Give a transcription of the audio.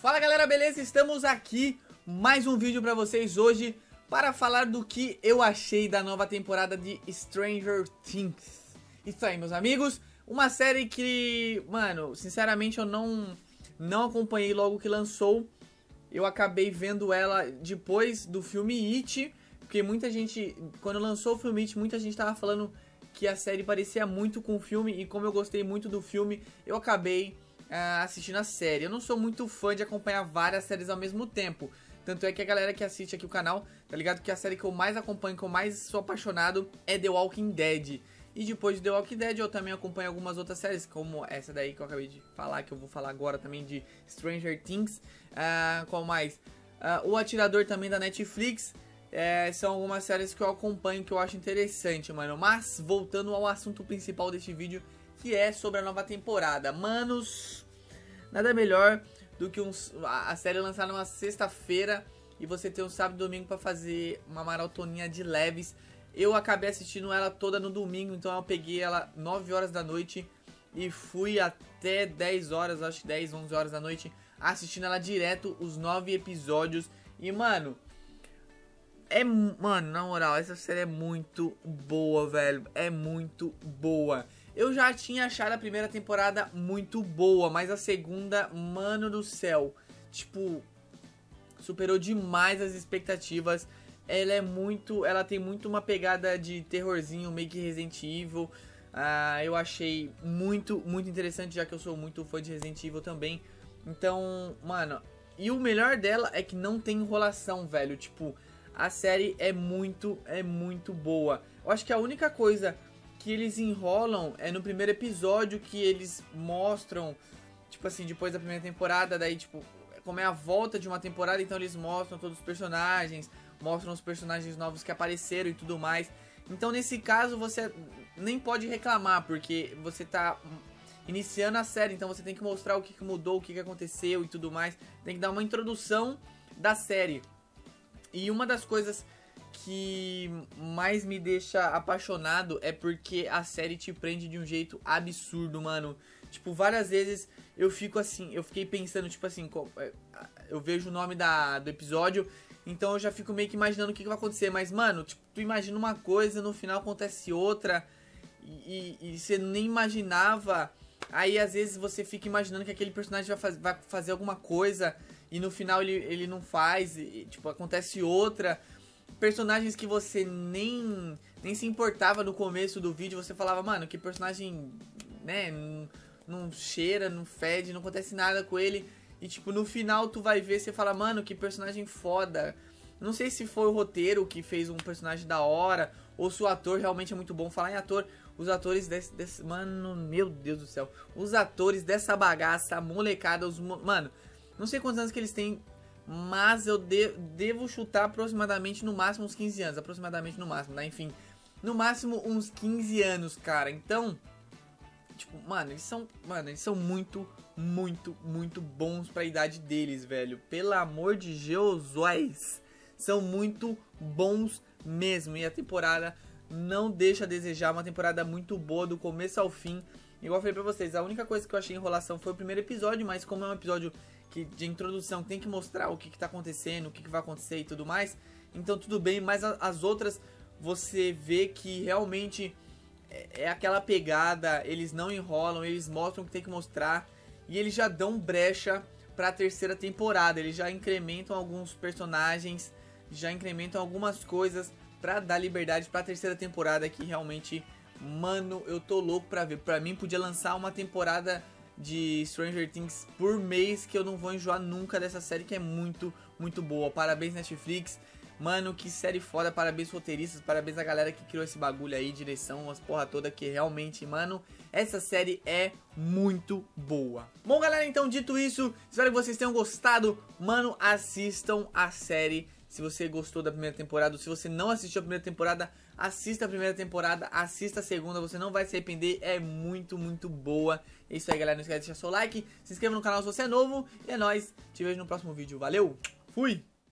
Fala galera, beleza? Estamos aqui, mais um vídeo pra vocês hoje para falar do que eu achei da nova temporada de Stranger Things. Isso aí, meus amigos, uma série que, mano, sinceramente eu não acompanhei logo que lançou. Eu acabei vendo ela depois do filme It, porque muita gente, quando lançou o filme It, muita gente tava falando que a série parecia muito com o filme, e como eu gostei muito do filme, eu acabei assistindo a série. Eu não sou muito fã de acompanhar várias séries ao mesmo tempo, tanto é que a galera que assiste aqui o canal, tá ligado? Que a série que eu mais acompanho, que eu mais sou apaixonado, é The Walking Dead. E depois de The Walking Dead eu também acompanho algumas outras séries, como essa daí que eu acabei de falar, que eu vou falar agora também, de Stranger Things. Qual mais? O Atirador também da Netflix. São algumas séries que eu acompanho, que eu acho interessante, mano. Mas voltando ao assunto principal deste vídeo, que é sobre a nova temporada. Manos, nada melhor do que a série lançar numa sexta-feira e você ter um sábado e domingo pra fazer uma maratoninha de leves. Eu acabei assistindo ela toda no domingo, então eu peguei ela 9 horas da noite e fui até 10 horas, acho que 10, 11 horas da noite, assistindo ela direto, os 9 episódios. E, mano, na moral, essa série é muito boa, velho. É muito boa. Eu já tinha achado a primeira temporada muito boa, mas a segunda, mano do céu, tipo, superou demais as expectativas. Ela é muito, ela tem muito uma pegada de terrorzinho, meio que Resident Evil. Eu achei muito interessante, já que eu sou muito fã de Resident Evil também. Então, mano, e o melhor dela é que não tem enrolação, velho. Tipo, a série é muito boa. Eu acho que a única coisa que eles enrolam é no primeiro episódio, que eles mostram, tipo assim, depois da primeira temporada, daí, tipo, como é a volta de uma temporada, então eles mostram todos os personagens, mostram os personagens novos que apareceram e tudo mais. Então, nesse caso, você nem pode reclamar, porque você tá iniciando a série, então você tem que mostrar o que mudou, o que aconteceu e tudo mais. Tem que dar uma introdução da série. E uma das coisas que mais me deixa apaixonado é porque a série te prende de um jeito absurdo, mano. Tipo, várias vezes eu fico assim, eu fiquei pensando, tipo assim, eu vejo o nome do episódio, então eu já fico meio que imaginando o que vai acontecer. Mas, mano, tipo, tu imagina uma coisa, no final acontece outra, e você nem imaginava. Aí, às vezes, você fica imaginando que aquele personagem vai fazer alguma coisa, e no final ele não faz, e, tipo, acontece outra. Personagens que você nem se importava no começo do vídeo, você falava, mano, que personagem, né, não cheira, não fede, não acontece nada com ele. E, tipo, no final tu vai ver, você fala, mano, que personagem foda. Não sei se foi o roteiro que fez um personagem da hora, ou se o ator realmente é muito bom. Falar em ator, os atores desse mano, meu Deus do céu, os atores dessa bagaça, molecada, mano, não sei quantos anos que eles têm, mas eu devo chutar aproximadamente, no máximo, uns 15 anos. Aproximadamente, no máximo, tá? Enfim, no máximo, uns 15 anos, cara. Então, tipo, mano, eles são muito bons pra idade deles, velho. Pelo amor de Jesus, são muito bons mesmo. E a temporada não deixa a desejar, uma temporada muito boa do começo ao fim. Igual eu falei pra vocês, a única coisa que eu achei enrolação foi o primeiro episódio, mas como é um episódio de introdução, tem que mostrar o que tá acontecendo, o que vai acontecer e tudo mais, então tudo bem. Mas as outras, você vê que realmente é aquela pegada, eles não enrolam, eles mostram o que tem que mostrar, e eles já dão brecha pra terceira temporada, eles já incrementam alguns personagens, já incrementam algumas coisas pra dar liberdade pra terceira temporada, que realmente, mano, eu tô louco pra ver. Pra mim, podia lançar uma temporada de Stranger Things por mês, que eu não vou enjoar nunca dessa série, que é muito boa. Parabéns, Netflix. Mano, que série foda. Parabéns, roteiristas. Parabéns a galera que criou esse bagulho aí, direção, as porra toda, que realmente, mano, essa série é muito boa. Bom, galera, então, dito isso, espero que vocês tenham gostado. Mano, assistam a série. Se você gostou da primeira temporada, ou se você não assistiu a primeira temporada, assista a primeira temporada, assista a segunda, você não vai se arrepender, é muito boa. É isso aí, galera, não esquece de deixar seu like, se inscreva no canal se você é novo, e é nóis, te vejo no próximo vídeo, valeu, fui!